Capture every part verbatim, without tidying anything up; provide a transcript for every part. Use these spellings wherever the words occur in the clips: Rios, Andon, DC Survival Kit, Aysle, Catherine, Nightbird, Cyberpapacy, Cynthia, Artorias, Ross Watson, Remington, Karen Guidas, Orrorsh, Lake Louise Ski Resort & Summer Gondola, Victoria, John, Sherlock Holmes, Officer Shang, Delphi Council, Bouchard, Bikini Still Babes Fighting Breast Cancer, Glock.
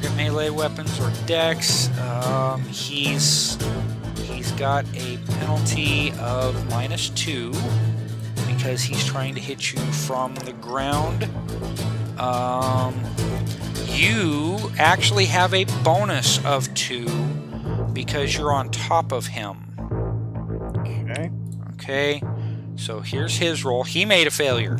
target melee weapons or dex. Um, he's he's got a penalty of minus two because he's trying to hit you from the ground. Um, you actually have a bonus of two because you're on top of him. Okay. Okay. So here's his roll. He made a failure.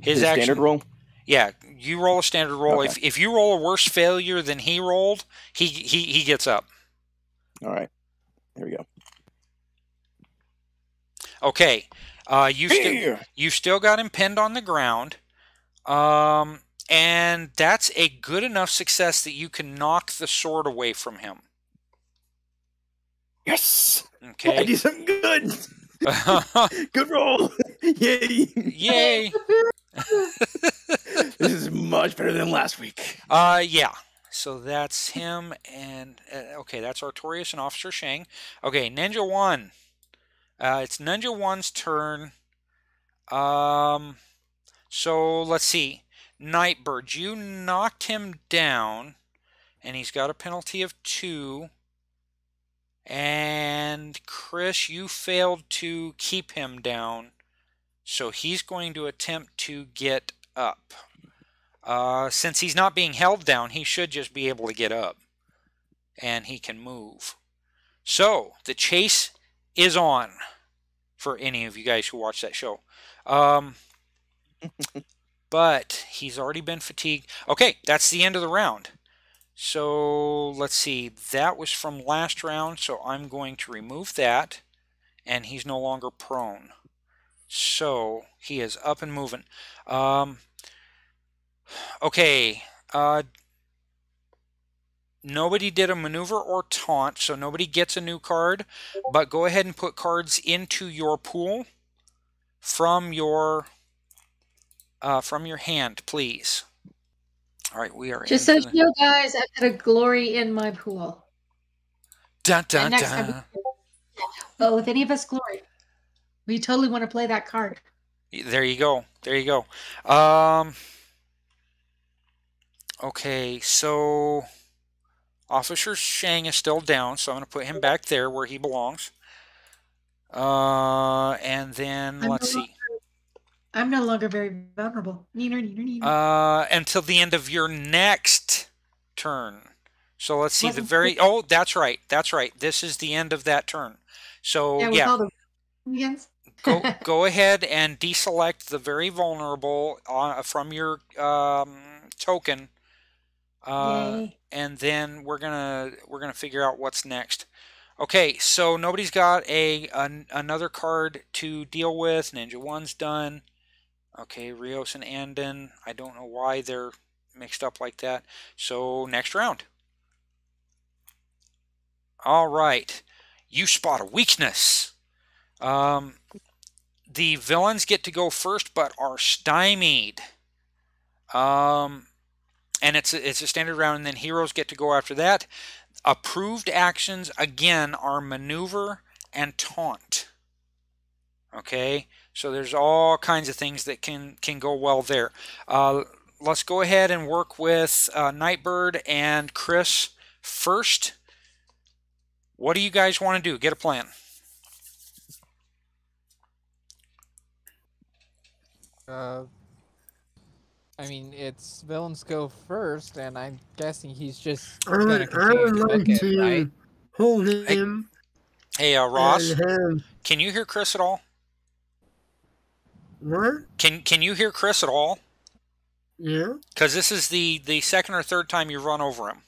His, his action, standard roll? Yeah, you roll a standard roll. Okay. If if you roll a worse failure than he rolled, he, he, he gets up. All right. There we go. Okay. Uh, you sti- you've still got him pinned on the ground. Um, and that's a good enough success that you can knock the sword away from him. Yes! Okay. I did something good! Good roll! Yay! Yay! This is much better than last week. Uh, yeah. So that's him, and uh, okay, that's Artorias and Officer Shang. Okay, Ninja One. Uh, it's Ninja One's turn. Um, so let's see. Nightbird, you knocked him down, and he's got a penalty of two. And Chris, you failed to keep him down, so he's going to attempt to get up. Uh, since he's not being held down, he should just be able to get up, and he can move. So the chase is on for any of you guys who watch that show. Um, but he's already been fatigued. Okay, that's the end of the round. So let's see, that was from last round, so I'm going to remove that, and he's no longer prone. So he is up and moving. Um, okay, uh, nobody did a maneuver or taunt, so nobody gets a new card, but go ahead and put cards into your pool from your, uh, from your hand, please. All right, we are just so the... you know, guys, I've got a glory in my pool. Dun, dun, next dun. Time we... Oh, if any of us glory, we totally want to play that card. There you go. There you go. Um, okay, so Officer Shang is still down, so I'm going to put him back there where he belongs. Uh, and then I'm let's see. I'm no longer very vulnerable. Neener, neener, neener. Uh, until the end of your next turn. So let's see the very... Oh, that's right. That's right. This is the end of that turn. So, yeah. yeah. All the go, go ahead and deselect the very vulnerable on, from your um, token. Uh, and then we're going to we're gonna figure out what's next. Okay, so nobody's got a an, another card to deal with. Ninja One's done. Okay, Rios and Andon. I don't know why they're mixed up like that. So, next round. All right. You spot a weakness. Um, the villains get to go first, but are stymied. Um, and it's a, it's a standard round, and then heroes get to go after that. Approved actions, again, are maneuver and taunt. Okay? So there's all kinds of things that can, can go well there. Uh, let's go ahead and work with uh, Nightbird and Chris first. What do you guys want to do? Get a plan. Uh, I mean, it's villains go first, and I'm guessing he's just going to continue to right? hold him. Hey, hey uh, Ross, can you hear Chris at all? What? Can can you hear Chris at all? Yeah. Because this is the the second or third time you've run over him.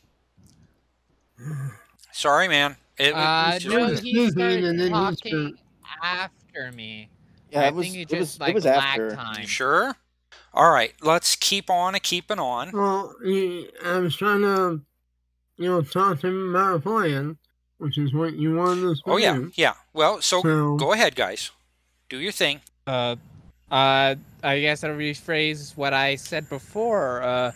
Sorry, man. It, uh, it no, he started talking after me. Yeah, I it was, think it just it was, like it was lag after. Time. You sure. All right, let's keep on a keeping on. Well, I was trying to, you know, talk to him about a plan, which is what you wanted us to do. Oh yeah, yeah. Well, so, so go ahead, guys. Do your thing. Uh. Uh, I guess I'll rephrase what I said before. Uh,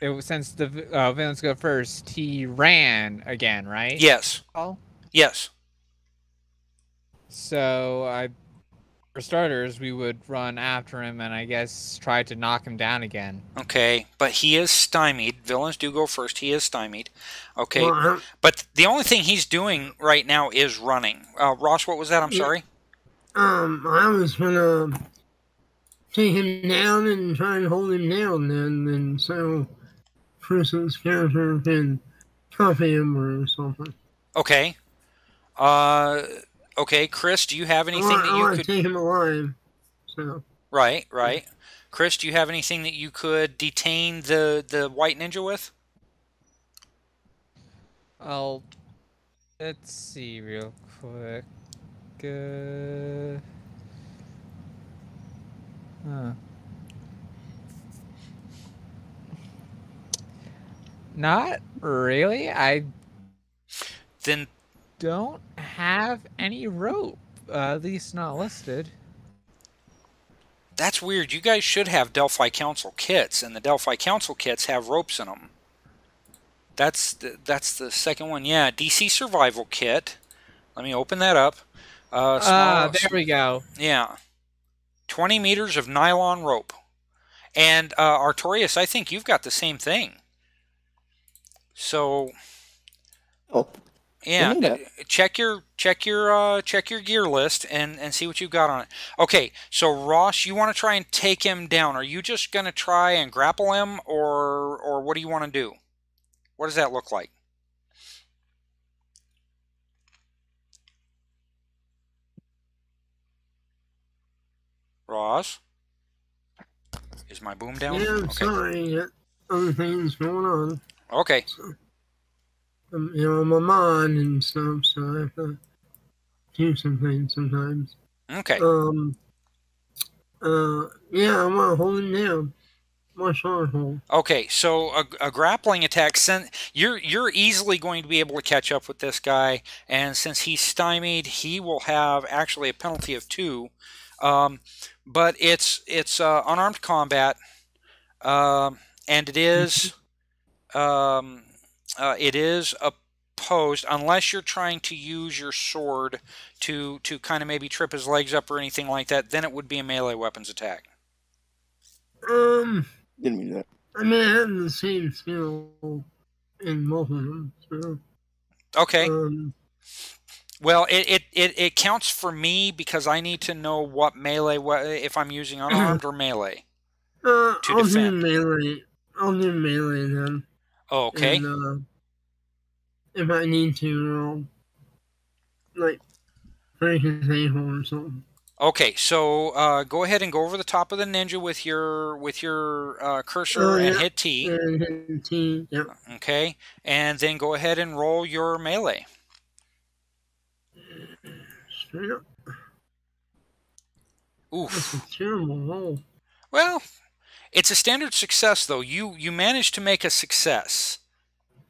it was, since the uh, villains go first, he ran again, right? Yes. Oh? Yes. So I For starters, we would run after him and I guess try to knock him down again. Okay, but he is stymied. Villains do go first. He is stymied. Okay, but the only thing he's doing right now is running. Uh, Ross, what was that? I'm yeah. sorry. Um, I was gonna take him down and try and hold him down then, and so Chris's character can copy him or something. Okay. Uh... Okay, Chris, do you have anything I, that you I could... take him alive, so... Right, right. Chris, do you have anything that you could detain the, the White Ninja with? I'll... Let's see real quick. Uh... Huh. Not really. I... Then... don't have any rope, uh, at least not listed. That's weird. You guys should have Delphi Council kits, and the Delphi Council kits have ropes in them. That's the, that's the second one. Yeah, D C Survival Kit. Let me open that up. Uh, small, uh, there we go. Yeah. twenty meters of nylon rope. And uh, Artorias, I think you've got the same thing. So... Oh. Yeah, check your check your uh, check your gear list and and see what you've got on it. Okay, so Ross, you want to try and take him down? Are you just going to try and grapple him, or or what do you want to do? What does that look like? Ross, is my boom down? Yeah, I'm okay. sorry, other things going on. Okay. So Um, you know, I'm a mom and stuff, so I have to do some things sometimes. Okay. Um. Uh. Yeah, I want to hold him down. Martial arts hold. Okay, so a, a grappling attack. Since you're you're easily going to be able to catch up with this guy, and since he's stymied, he will have actually a penalty of two. Um, but it's it's uh, unarmed combat, um, and it is, um. Uh, it is opposed unless you're trying to use your sword to to kind of maybe trip his legs up or anything like that. Then it would be a melee weapons attack. Um, didn't mean that. I mean, I have the same skill in multiple. So. Okay. Um, well, it, it it it counts for me because I need to know what melee if I'm using unarmed or melee. Uh, to I'll defend. do melee. I'll do melee then. Oh, okay. And, uh, if I need to, I'll, like, break his ankle or something. Okay, so uh, go ahead and go over the top of the ninja with your with your uh, cursor oh, yeah. and hit T. And hit T. Yep. Okay, and then go ahead and roll your melee. Straight up. Oof. That's a terrible roll. Well. It's a standard success, though. You you managed to make a success.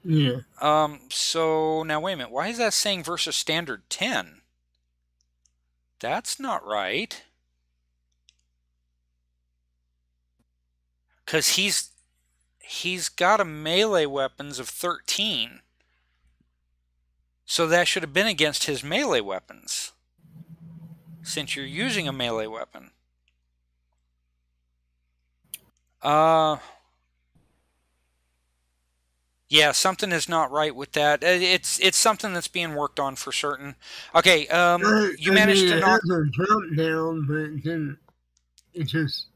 Yeah. Um. So now wait a minute. Why is that saying versus standard ten? That's not right. Cause he's he's got a melee weapons of thirteen. So that should have been against his melee weapons. Since you're using a melee weapon. Uh, yeah, something is not right with that. It's it's something that's being worked on for certain. Okay, um, I, you I managed mean, to knock it jump down, but it didn't. It just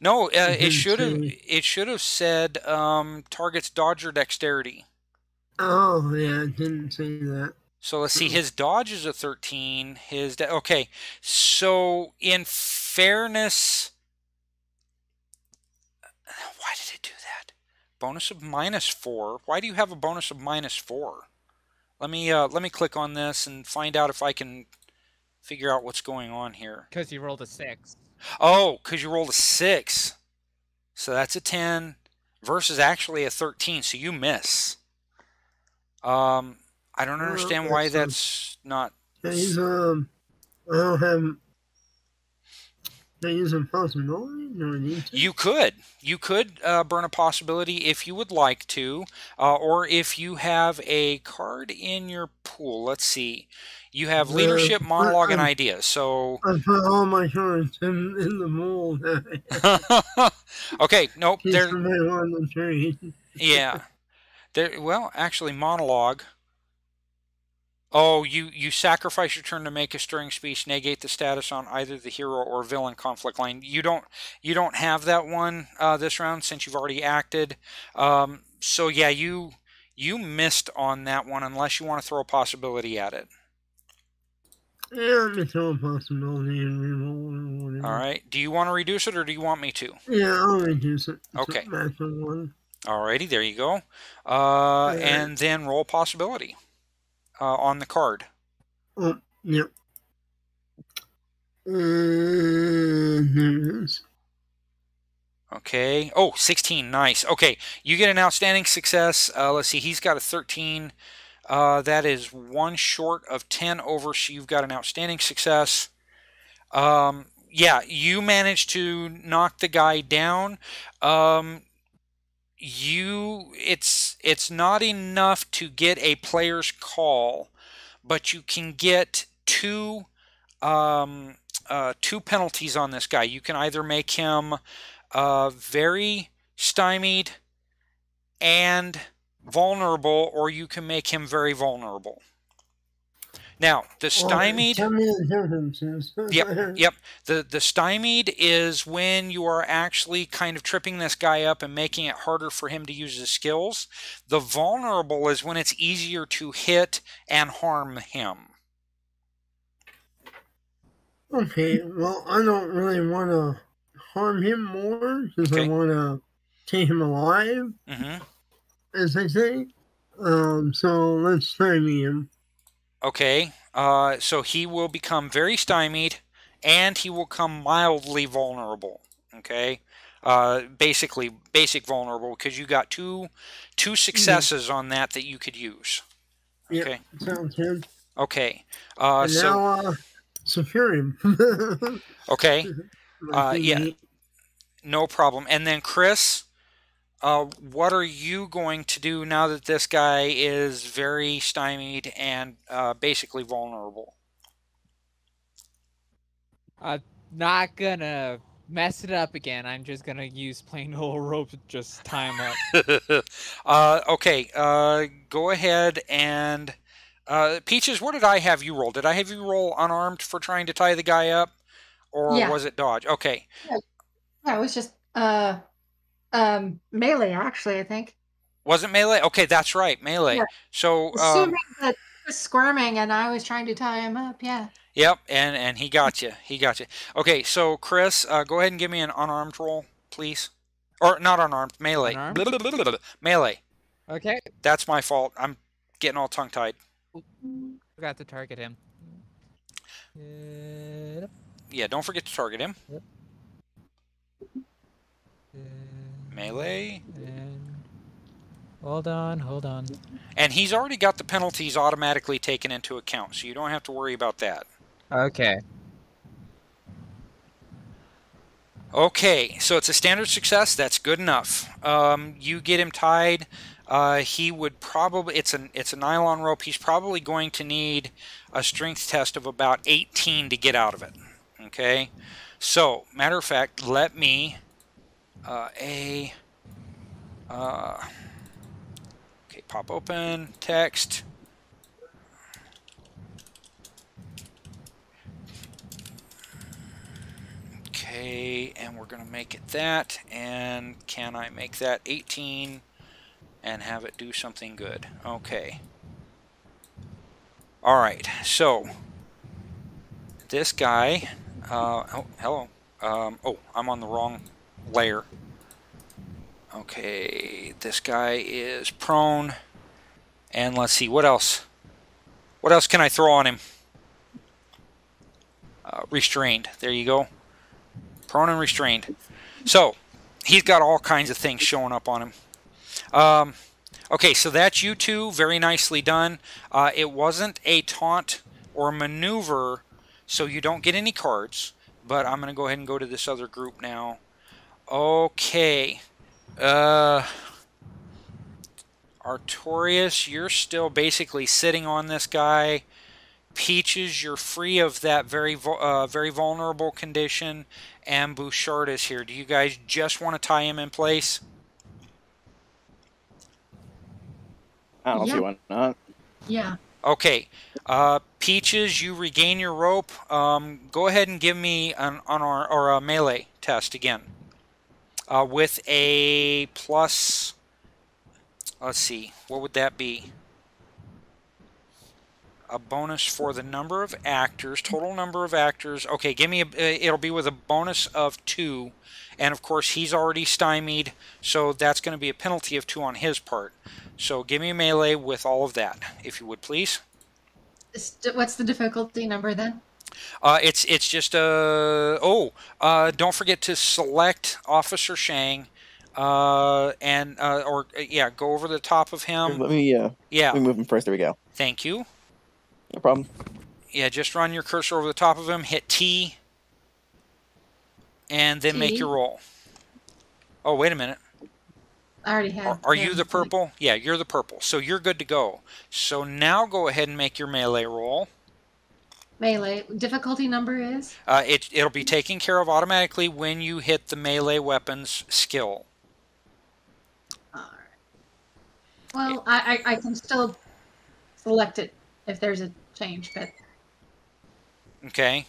no. Uh, it should have. It should have said um, targets dodge or dexterity. Oh yeah, I didn't say that. So let's see. His dodge is a thirteen. His de okay. So in fairness. Why did it do that? Bonus of minus four. Why do you have a bonus of minus four? Let me uh, let me click on this and find out if I can figure out what's going on here. Because you rolled a six. Oh, because you rolled a six. So that's a ten versus actually a thirteen. So you miss. Um, I don't understand why that's not. He's um, I don't have. That is a possibility? No need to. You could. You could uh, burn a possibility if you would like to, uh, or if you have a card in your pool. Let's see. You have yeah, leadership, monologue, I, and ideas. So I put all my cards in, in the mold. Okay, nope. They're, on the train. Yeah. They're, well, actually, monologue. Oh, you, you sacrifice your turn to make a stirring speech, negate the status on either the hero or villain conflict line. You don't you don't have that one uh, this round since you've already acted. Um, so yeah, you you missed on that one unless you want to throw a possibility at it. Yeah, I can throw a possibility and reroll or whatever. All right. Do you want to reduce it or do you want me to? Yeah, I'll reduce it. Okay. Alrighty, there you go. Uh, yeah. And then roll possibility. Uh, on the card. Oh, yep. Uh, there it is. Okay. Oh, sixteen. Nice. Okay. You get an outstanding success. Uh, let's see. He's got a thirteen. Uh, that is one short of ten over, so you've got an outstanding success. Um, yeah, you managed to knock the guy down. Um, You, it's it's not enough to get a player's call, but you can get two um, uh, two penalties on this guy. You can either make him uh, very stymied and vulnerable, or you can make him very vulnerable. Now, the stymied, well, yep, yep. The, the stymied is when you are actually kind of tripping this guy up and making it harder for him to use his skills. The vulnerable is when it's easier to hit and harm him. Okay, well, I don't really want to harm him more because okay. I want to take him alive, mm-hmm. as I say. Um, so let's stymie him. Okay, uh, so he will become very stymied, and he will become mildly vulnerable. Okay, uh, basically basic vulnerable because you got two two successes on that that you could use. Okay, yeah, sounds good. Okay, uh, and now, so uh, secure him. Okay, uh, yeah, no problem. And then Chris, Uh, what are you going to do now that this guy is very stymied and uh, basically vulnerable? I'm not going to mess it up again. I'm just going to use plain old rope to just tie him up. uh, okay, uh, go ahead and... Uh, Peaches, what did I have you roll? Did I have you roll unarmed for trying to tie the guy up? Or yeah. was it dodge? Okay. Yeah, yeah it was just... Uh... Um, melee, actually, I think. Was it melee? Okay, that's right, melee. Yeah. So, assuming um, that he was squirming and I was trying to tie him up, yeah. Yep, and and he got you. He got you. Okay, so Chris, uh, go ahead and give me an unarmed roll, please. Or not unarmed, melee. Unarmed? Blah, blah, blah, blah, blah, melee. Okay. That's my fault. I'm getting all tongue-tied. Forgot to target him. Yep. Yeah, don't forget to target him. Yep. Melee. And hold on, hold on. And he's already got the penalties automatically taken into account, so you don't have to worry about that. Okay. Okay, so it's a standard success. That's good enough. Um, you get him tied. Uh, he would probably, it's an, it's a nylon rope. He's probably going to need a strength test of about eighteen to get out of it. Okay. So, matter of fact, let me... Uh, a, uh, okay, pop open, text, okay, and we're going to make it that, and can I make that eighteen and have it do something good? Okay. All right, so this guy, uh, oh, hello, um, oh, I'm on the wrong layer. Okay, this guy is prone, and let's see what else. What else can I throw on him? Uh, restrained. There you go. Prone and restrained. So he's got all kinds of things showing up on him. Um, okay, so that's you two. Very nicely done. Uh, it wasn't a taunt or maneuver, so you don't get any cards. but I'm going to go ahead and go to this other group now. Okay. Uh, Artorias, you're still basically sitting on this guy. Peaches, you're free of that very uh, very vulnerable condition, and Bouchard is here. Do you guys just want to tie him in place? I don't yeah. see why not. Yeah. Okay. Uh, Peaches, you regain your rope. Um, go ahead and give me an on our or a melee test again. Uh, with a plus, let's see, what would that be? A bonus for the number of actors, total number of actors. Okay, give me a, it'll be with a bonus of two, and of course he's already stymied, so that's going to be a penalty of two on his part. So give me a melee with all of that, if you would, please. What's the difficulty number then? Uh, it's it's just a oh uh, don't forget to select Officer Shang, uh, and uh, or yeah go over the top of him. Let me uh, yeah let me move him first. There we go. Thank you. No problem. Yeah, just run your cursor over the top of him, hit T, and then T? Make your roll. Oh, wait a minute. I already have. Are, are yeah, you the purple? Yeah, you're the purple. So you're good to go. So now go ahead and make your melee roll. Melee. Difficulty number is? Uh, it, it'll be taken care of automatically when you hit the melee weapons skill. All right. Well, it, I, I can still select it. If there's a change, but... Okay.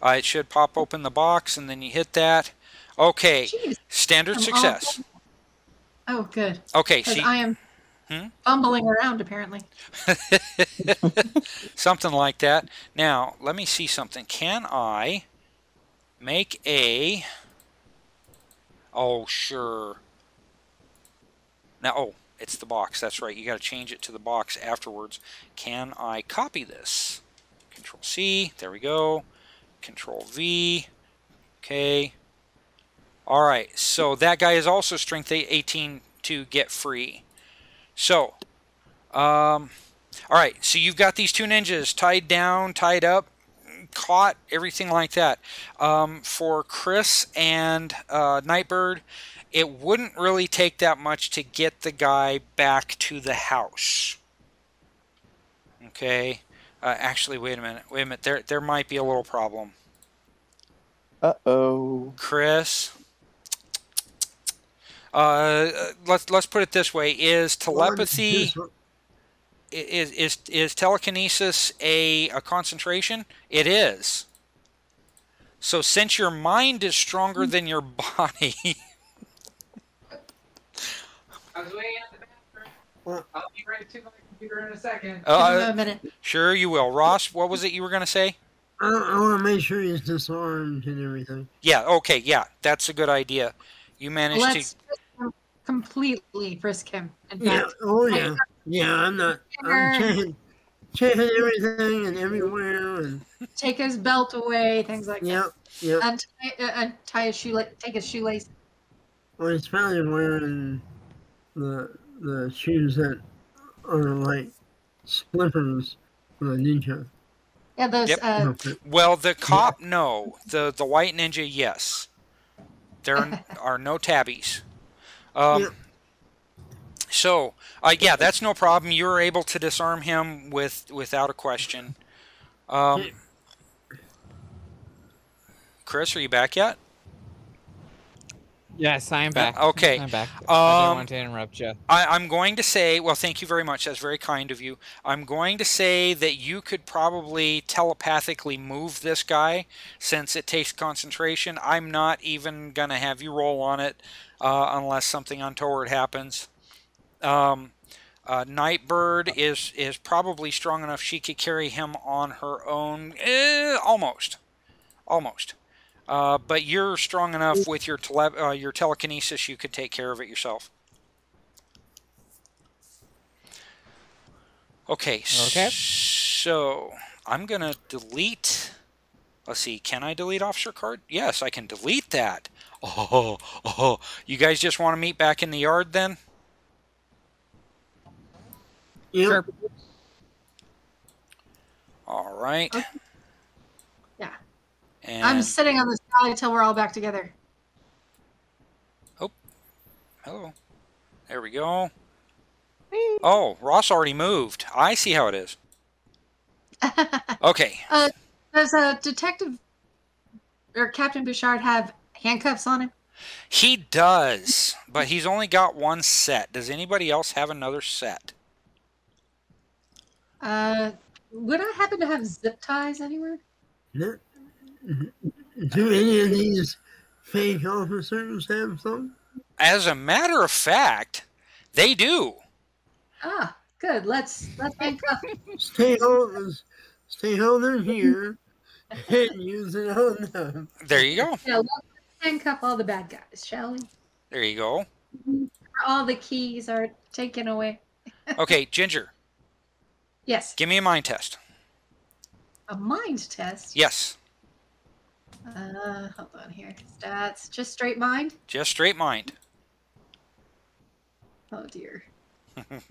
Uh, it should pop open the box, and then you hit that. Okay. Jeez. Standard I'm success. All... Oh, good. Okay, see... I am hmm? fumbling around, apparently. Something like that. Now, let me see something. Can I make a... Oh, sure. Now, oh... It's the box. That's right. You got to change it to the box afterwards. Can I copy this? Control C. There we go. Control V. Okay. All right. So that guy is also strength eighteen to get free. So, um, all right. So you've got these two ninjas tied down, tied up, caught, everything like that. Um, for Chris and uh, Nightbird, it wouldn't really take that much to get the guy back to the house. Okay. Uh, actually, wait a minute. Wait a minute. There, there might be a little problem. Uh-oh. Chris. Uh, let's let's put it this way: Is telepathy is is is telekinesis a a concentration? It is. So since your mind is stronger than your body. I was waiting at the bathroom. I'll be right to my computer in a second. Uh, a minute. Sure you will. Ross, what was it you were going to say? I, I want to make sure he's disarmed and everything. Yeah, okay, yeah. That's a good idea. You managed Let's to... Frisk completely frisk him. In fact. Yeah, oh yeah. Yeah, I'm not... I'm checking, checking everything and everywhere. And... Take his belt away, things like yep, that. Yep. Untie, uh, untie his shoelace. Take his shoelace. Well, he's probably wearing... The, the shoes that are like slippers for the ninja. Yeah, those. Yep. Uh, well, the cop, yeah. no. The the white ninja, yes. There are, are no tabbies. Um, yeah. So, uh, yeah, that's no problem. You were able to disarm him with without a question. Um, yeah. Chris, are you back yet? Yes, I am back. Uh, okay. I'm back. Um, I didn't want to interrupt you. I, I'm going to say, well, thank you very much. That's very kind of you. I'm going to say that you could probably telepathically move this guy since it takes concentration. I'm not even going to have you roll on it uh, unless something untoward happens. Um, uh, Nightbird is, is probably strong enough she could carry him on her own. Eh, almost. Almost. Uh, but you're strong enough with your tele uh, your telekinesis, you could take care of it yourself. Okay. Okay. So I'm gonna delete. Let's see. Can I delete officer card? Yes, I can delete that. Oh, oh. You guys just want to meet back in the yard then? Yep. Sure. All right. Okay. And I'm sitting on this guy until we're all back together. Oh. Hello. There we go. Whee. Oh, Ross already moved. I see how it is. Okay. Uh, does uh, Detective or Captain Bouchard have handcuffs on him? He does, but he's only got one set. Does anybody else have another set? Uh, would I happen to have zip ties anywhere? No. Do any of these fake officers have some? As a matter of fact, they do. Ah, good. Let's let's handcuff. Stay holders, stay holder here, and use it on them. There you go. Yeah, let's handcuff all the bad guys, shall we? There you go. All the keys are taken away. Okay, Ginger. Yes. Give me a mind test. A mind test? Yes. Uh, hold on here. Stats. Just straight mind? Just straight mind. Oh, dear. Ho,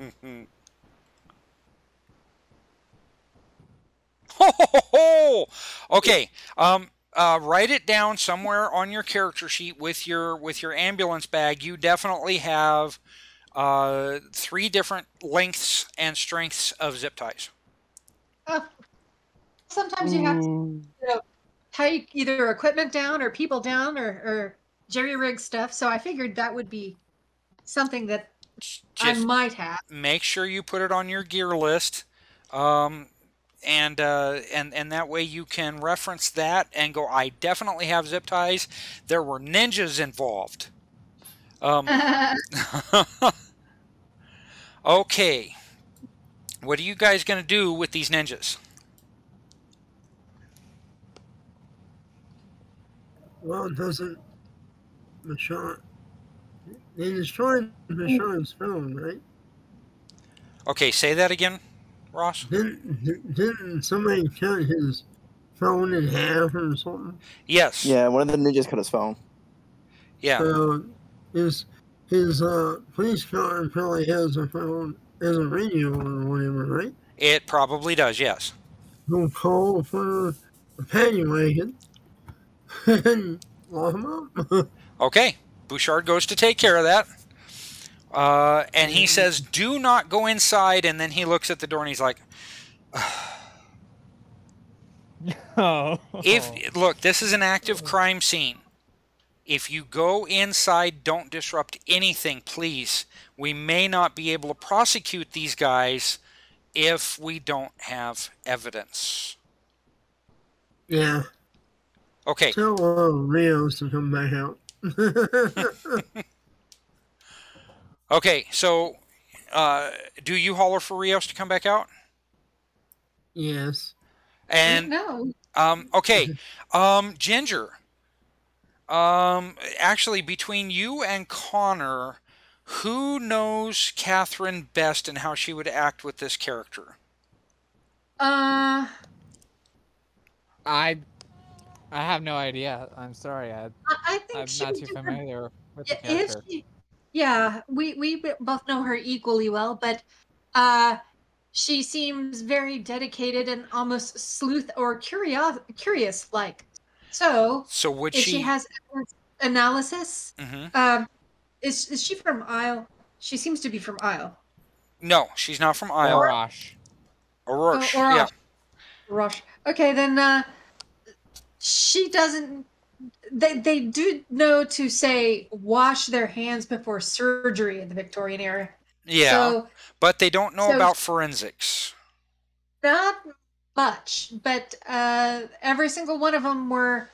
ho, ho! Okay. Um, uh, write it down somewhere on your character sheet with your, with your ambulance bag. You definitely have... Uh, three different lengths and strengths of zip ties. Oh. Sometimes you have to, you know, tie either equipment down or people down or, or jerry-rig stuff. So I figured that would be something that Just I might have. Make sure you put it on your gear list, um, and uh, and and that way you can reference that and go, I definitely have zip ties. There were ninjas involved. Um, okay, what are you guys going to do with these ninjas? Well, doesn't Bouchard, they destroyed Bouchard's phone, right? Okay, say that again, Ross. Didn't, didn't somebody cut his phone in half or something? Yes. Yeah, one of the ninjas cut his phone. Yeah. So, His, his uh, police car probably has a phone, has a radio or whatever, right? It probably does, yes. We'll call for a paddy wagon and lock him up. Okay. Bouchard goes to take care of that. Uh, and he says, do not go inside. And then he looks at the door and he's like, oh. If, look, this is an active crime scene. If you go inside, don't disrupt anything, please. We may not be able to prosecute these guys if we don't have evidence. Yeah. Okay. Tell uh, Rios to come back out. Okay, so uh, do you holler for Rios to come back out? Yes. And no. Um, okay, um, Ginger. Um, actually, between you and Connor, who knows Catherine best and how she would act with this character? Uh, I, I have no idea. I'm sorry. I, I think I'm not too familiar with the character. She, yeah, we, we both know her equally well, but, uh, she seems very dedicated and almost sleuth or curious, curious like. So, so would if she... she has analysis, mm-hmm. um, is, is she from Aysle? She seems to be from Aysle. No, she's not from Aysle. Orrorsh. Orrorsh, oh, yeah. Orrorsh. Okay, then uh, she doesn't... They, they do know to say, wash their hands before surgery in the Victorian era. Yeah, so, but they don't know so about forensics. Not... much, but uh, every single one of them were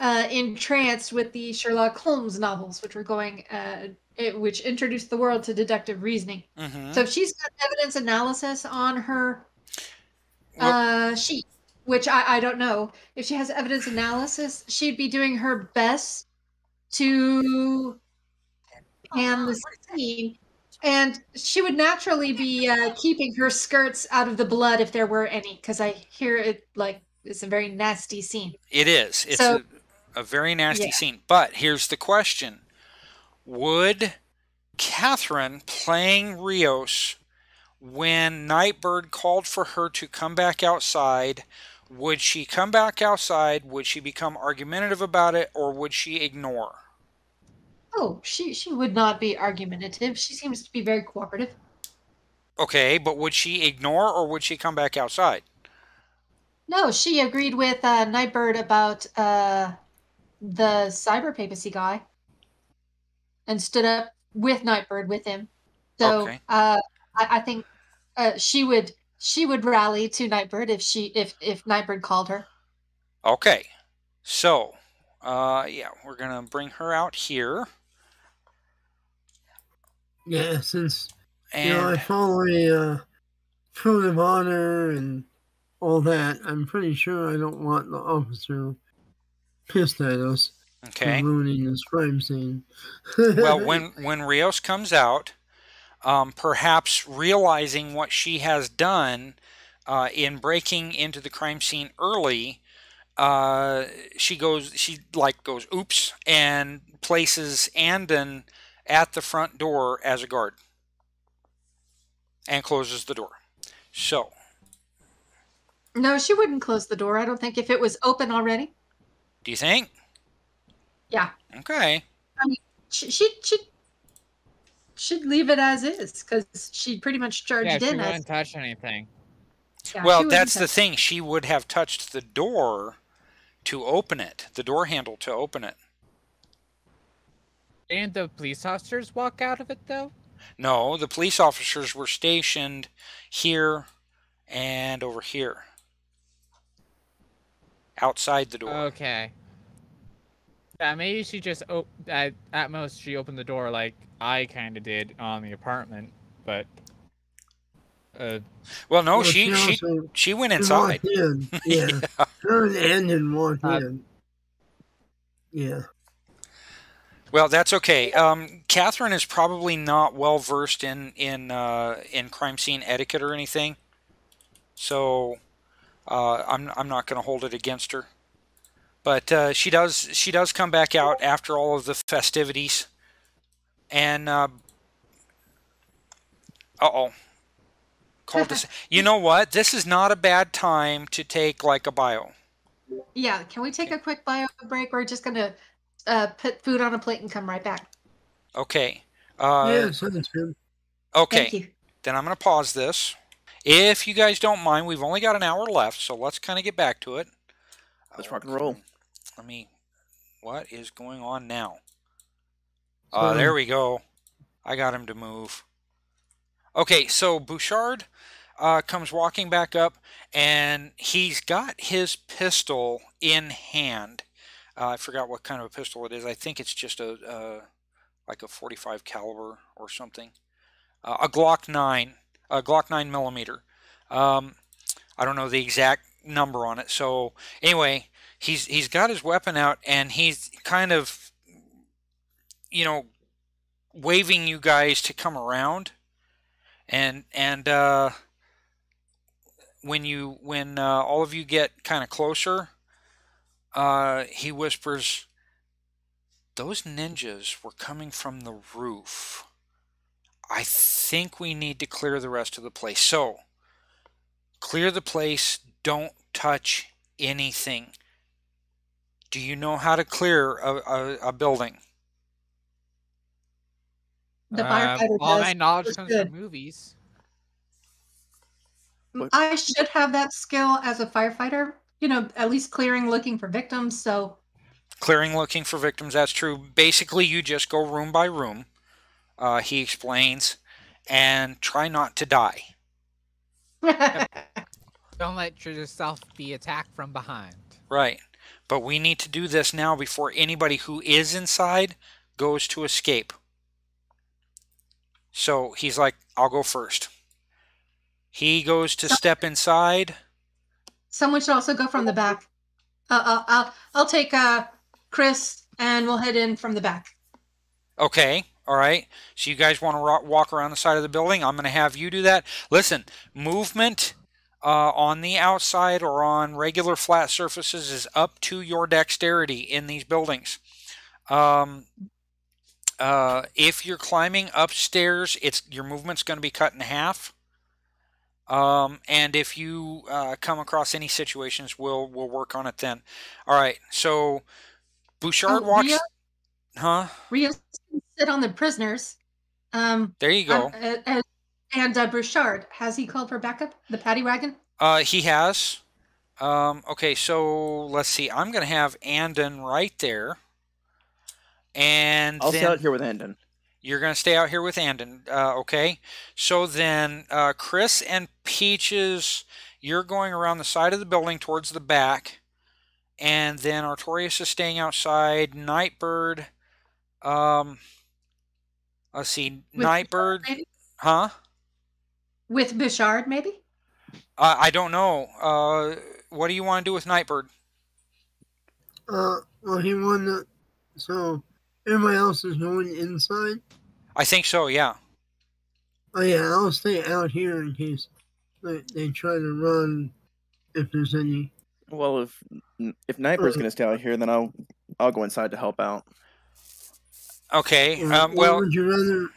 uh, entranced with the Sherlock Holmes novels, which were going, uh, it, which introduced the world to deductive reasoning. Mm-hmm. So if she's got evidence analysis on her uh, sheet, which I, I don't know. If she has evidence analysis, she'd be doing her best to pan the scene. And she would naturally be uh, keeping her skirts out of the blood if there were any, because I hear it like it's a very nasty scene. It is. It's so, a, a very nasty yeah. scene. But here's the question. Would Catherine playing Rios when Nightbird called for her to come back outside, Would she come back outside? Would she become argumentative about it, or would she ignore? Oh, she, she would not be argumentative. She seems to be very cooperative. Okay, but would she ignore, or would she come back outside? No, she agreed with uh, Nightbird about uh, the Cyberpapacy guy and stood up with Nightbird with him. So okay. uh, I, I think uh, she would she would rally to Nightbird if she if if Nightbird called her. Okay, so uh, yeah, we're gonna bring her out here. Yeah, since and... you know, I follow a uh, code of honor and all that, I'm pretty sure I don't want the officer pissed at us okay. for ruining this crime scene. Well, when when Rios comes out, um, perhaps realizing what she has done uh, in breaking into the crime scene early, uh, she goes, she like goes, oops, and places Andon at the front door as a guard, and closes the door. So. No, she wouldn't close the door. I don't think if it was open already. Do you think? Yeah. Okay. I mean, she she she'd, she'd leave it as is because she pretty much charged yeah, she in. She wouldn't touch anything. Yeah, well, that's the thing. She would have touched the door to open it, the door handle to open it. Didn't the police officers walk out of it though? No, the police officers were stationed here and over here. Outside the door. Okay. Yeah, maybe she just op at, at most she opened the door like I kind of did on the apartment, but. Uh, well, no, well, she she she, she went inside. She in. Yeah. yeah. Her and Andon walked uh, in. Yeah. Well, that's okay. Um, Catherine is probably not well versed in in uh, in crime scene etiquette or anything, so. Uh, I'm, I'm not going to hold it against her, but uh, she does she does come back out after all of the festivities, and uh, uh oh, called this. You know what? This is not a bad time to take like a bio. Yeah, can we take a quick bio break? We're just going to uh, put food on a plate and come right back. Okay. Uh, yeah, sounds good. Okay. Thank you. Then I'm going to pause this. If you guys don't mind, we've only got an hour left, so let's kind of get back to it. Let's rock and roll. Let me... What is going on now? Oh, uh, there we go. I got him to move. Okay, so Bouchard uh, comes walking back up, and he's got his pistol in hand. Uh, I forgot what kind of a pistol it is. I think it's just a uh, like a forty-five caliber or something. Uh, a Glock nine. A Glock nine millimeter. Um, I don't know the exact number on it. So anyway, he's he's got his weapon out and he's kind of, you know, waving you guys to come around. And and uh, when you when uh, all of you get kind of closer, uh, he whispers, "Those ninjas were coming from the roof. I think we need to clear the rest of the place. So, clear the place. Don't touch anything. Do you know how to clear a, a, a building?" The firefighter uh, all my knowledge comes from movies. I should have that skill as a firefighter. You know, at least clearing, looking for victims. So, clearing, looking for victims. That's true. Basically, you just go room by room. Uh, he explains, and try not to die. Don't let yourself be attacked from behind. Right. But we need to do this now before anybody who is inside goes to escape. So he's like, I'll go first. He goes to step inside. Someone should also go from the back. Uh, uh, I'll, I'll take uh, Chris, and we'll head in from the back. Okay. All right, so you guys want to walk around the side of the building. I'm going to have you do that. Listen, movement uh, on the outside or on regular flat surfaces is up to your dexterity in these buildings. Um, uh, if you're climbing upstairs, it's your movement's going to be cut in half. Um, and if you uh, come across any situations, we'll we'll work on it then. All right. So Bouchard oh, walks. Rios, huh? Rios can sit on the prisoners. Um, there you go. Uh, uh, and uh, Bouchard, has he called for backup? The paddy wagon? Uh, he has. Um, okay, so let's see. I'm going to have Andon right there. And I'll stay out here with Andon. You're going to stay out here with Andon. Uh, okay. So then uh, Chris and Peaches, you're going around the side of the building towards the back. And then Artorias is staying outside. Nightbird. Um, let's see. With Nightbird. Bouchard, huh? With Bouchard, maybe? Uh, I don't know. Uh, what do you want to do with Nightbird? Uh, well, he wanted to... So, everybody else is going inside? I think so, yeah. Oh, yeah, I'll stay out here in case they, they try to run if there's any... Well, if if Nightbird's uh, going to stay out here, then I'll I'll go inside to help out. Okay, well... Um, well would you rather...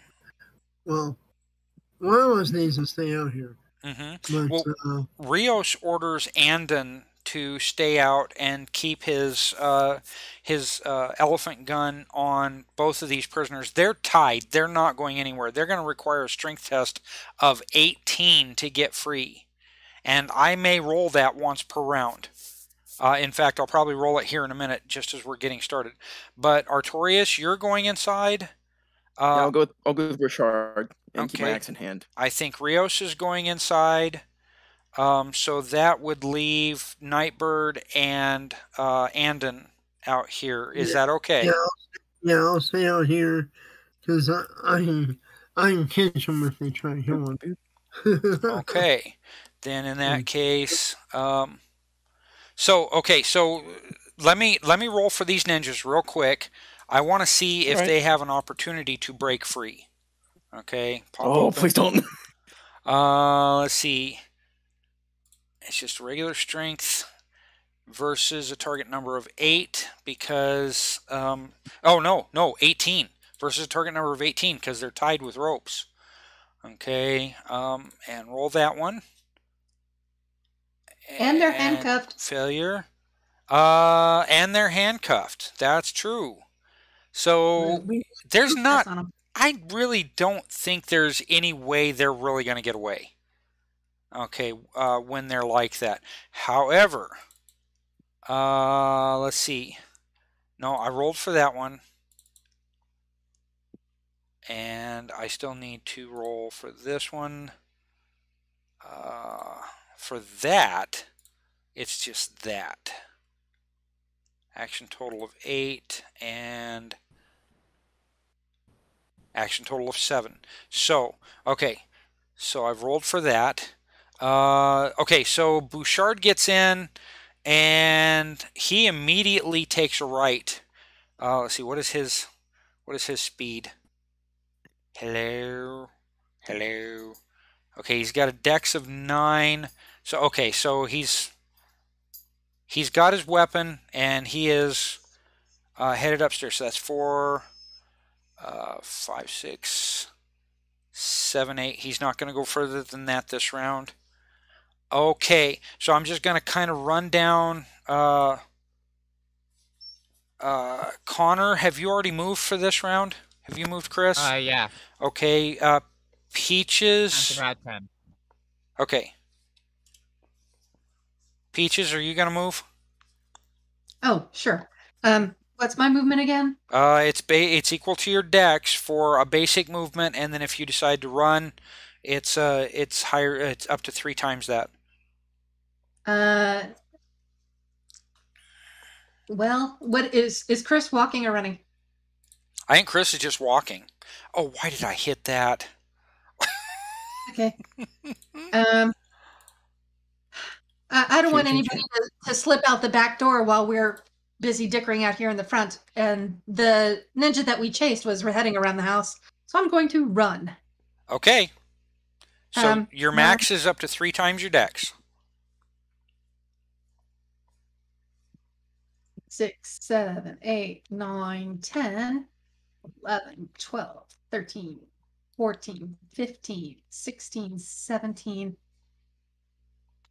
Well, one of us needs to stay out here. Mm-hmm. But, well, uh, Rios orders Andon to stay out and keep his uh, his uh, elephant gun on both of these prisoners. They're tied. They're not going anywhere. They're going to require a strength test of eighteen to get free. And I may roll that once per round. Uh, in fact, I'll probably roll it here in a minute just as we're getting started. But Artorias, you're going inside. Uh, yeah, I'll go. With, I'll go with Bouchard and okay. keep my axe in hand. I think Rios is going inside, um, so that would leave Nightbird and uh, Andon out here. Is yeah. that okay? Yeah, I'll, yeah, I'll stay out here because I, I can I can catch them if they try to kill me. Okay, then in that case, um, so okay, so let me let me roll for these ninjas real quick. I want to see if right. they have an opportunity to break free. Okay. Pop oh, open. Please don't. uh, let's see. It's just regular strength versus a target number of eight because... Um, oh, no, no, eighteen versus a target number of eighteen because they're tied with ropes. Okay, um, and roll that one. And, and they're handcuffed. Failure. Uh, and they're handcuffed. That's true. So there's not, I really don't think there's any way they're really going to get away. Okay, uh, when they're like that. However, uh, let's see. No, I rolled for that one. And I still need to roll for this one. Uh, for that, it's just that. Action total of eight and action total of seven. So, okay. So I've rolled for that. Uh, okay, so Bouchard gets in and he immediately takes a right. Uh, let's see, what is his what is his speed? Hello. Hello. Okay, he's got a dex of nine. So okay, so he's He's got his weapon, and he is uh, headed upstairs. So that's four, uh, five, six, seven, eight. He's not going to go further than that this round. Okay, so I'm just going to kind of run down. Uh, uh, Connor, have you already moved for this round? Have you moved, Chris? Uh, yeah. Okay, uh, Peaches. ten. Okay. Peaches, are you going to move? Oh, sure. Um, what's my movement again? Uh, it's ba it's equal to your dex for a basic movement, and then if you decide to run, it's uh, it's higher. It's up to three times that. Uh. Well, what is is Chris walking or running? I think Chris is just walking. Oh, why did I hit that? Okay. um. Uh, I don't want anybody to, to slip out the back door while we're busy dickering out here in the front. And the ninja that we chased was heading around the house. So I'm going to run. Okay. So um, your max uh, is up to three times your dex. Six, seven, eight, nine, ten, eleven, twelve, thirteen, fourteen, fifteen, sixteen, seventeen,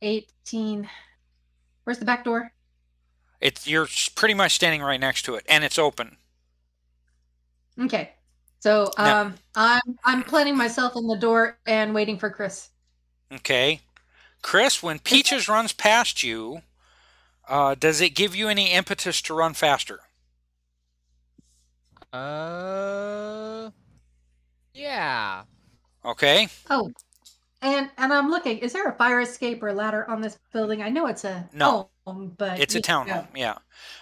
eighteen. Where's the back door? It's, you're pretty much standing right next to it, and it's open. Okay. So um, no. I'm, I'm planting myself in the door and waiting for Chris. Okay. Chris, when Peaches runs past you, uh, does it give you any impetus to run faster? Uh, yeah. Okay. Oh, and and I'm looking. Is there a fire escape or ladder on this building? I know it's a no, home, but it's a town home. Yeah.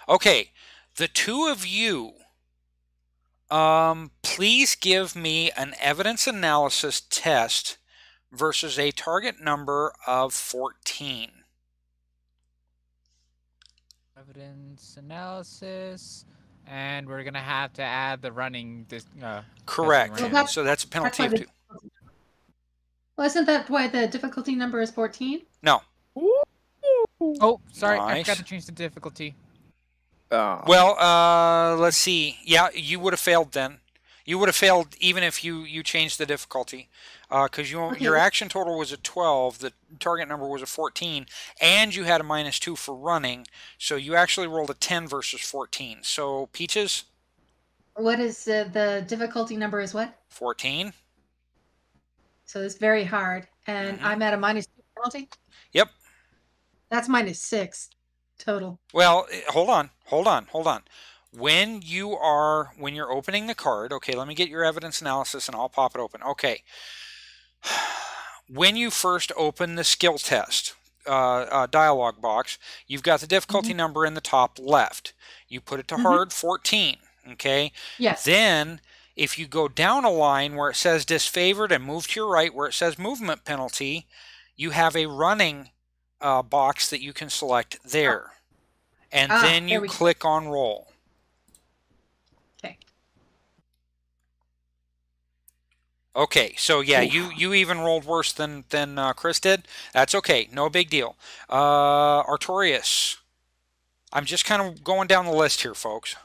Okay. The two of you, um, please give me an evidence analysis test versus a target number of fourteen. Evidence analysis. And we're going to have to add the running. Uh, Correct. Running. Well, so that's a penalty that's of two. Well, isn't that why the difficulty number is fourteen? No. Oh, sorry. Nice. I forgot to change the difficulty. Oh. Well, uh, let's see. Yeah, you would have failed then. You would have failed even if you, you changed the difficulty. Because uh, you, okay. your action total was a twelve, the target number was a fourteen, and you had a minus two for running. So you actually rolled a ten versus fourteen. So, Peaches? What is uh, the difficulty number is what? fourteen. So it's very hard. And mm-hmm. I'm at a minus two penalty? Yep. That's minus six total. Well, hold on, hold on, hold on. When you are, when you're opening the card, okay, let me get your evidence analysis and I'll pop it open. Okay. When you first open the skill test uh, uh, dialog box, you've got the difficulty mm-hmm. number in the top left. You put it to mm-hmm. hard fourteen, okay? Yes. Then, if you go down a line where it says disfavored and move to your right where it says movement penalty, you have a running uh, box that you can select there. Oh. And ah, then you click go. on roll. Okay, so yeah, you, you even rolled worse than, than uh, Chris did. That's okay, no big deal. Uh, Artorias, I'm just kind of going down the list here, folks.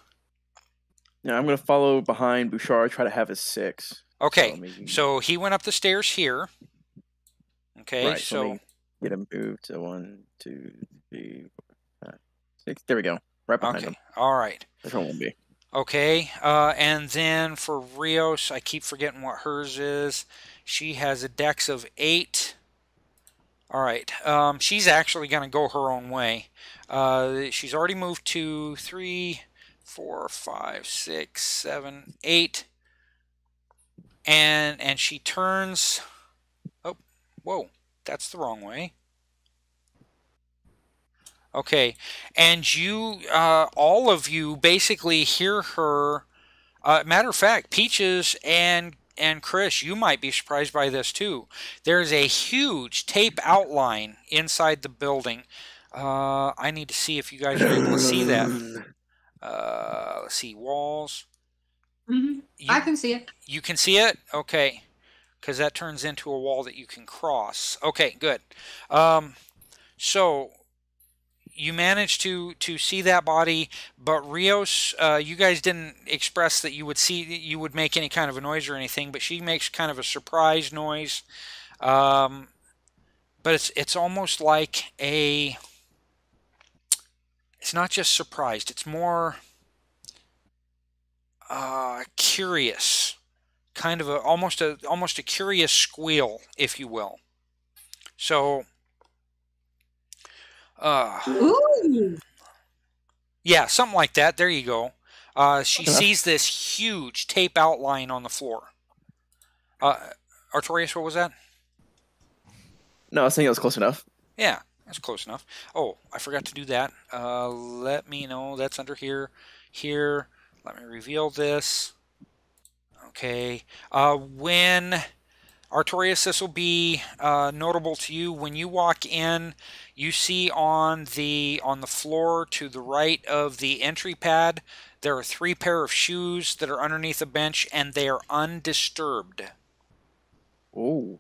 Now I'm going to follow behind Bouchard, try to have his six. Okay, so, so he went up the stairs here. Okay, right, so... so get him moved to one, two, three, four, five, six. There we go, right behind okay. him. All right. That's where we'll be. Okay, uh, and then for Rios, I keep forgetting what hers is. She has a dex of eight. All right, um, she's actually going to go her own way. Uh, she's already moved to three, four, five, six, seven, eight, and and she turns. Oh, whoa, that's the wrong way. Okay, and you, uh, all of you basically hear her, uh, matter of fact, Peaches and, and Chris, you might be surprised by this too. There's a huge tape outline inside the building. Uh, I need to see if you guys are able to see that. Uh, let's see, walls. Mm-hmm. you, I can see it. You can see it? Okay, because that turns into a wall that you can cross. Okay, good. Um, so... You managed to to see that body, but Rios, uh, you guys didn't express that you would see you would make any kind of a noise or anything, but she makes kind of a surprise noise. Um, but it's it's almost like a. It's not just surprised; it's more uh, curious, kind of a almost a almost a curious squeal, if you will. So. Uh, Ooh. Yeah, something like that. There you go. Uh, she sees this huge tape outline on the floor. Uh, Artorias, what was that? No, I was thinking it was close enough. Yeah, that's close enough. Oh, I forgot to do that. Uh, let me know. That's under here. Here. Let me reveal this. Okay. Uh, when... Artorias, this will be uh, notable to you. When you walk in, you see on the on the floor to the right of the entry pad, there are three pair of shoes that are underneath a bench, and they are undisturbed. Oh,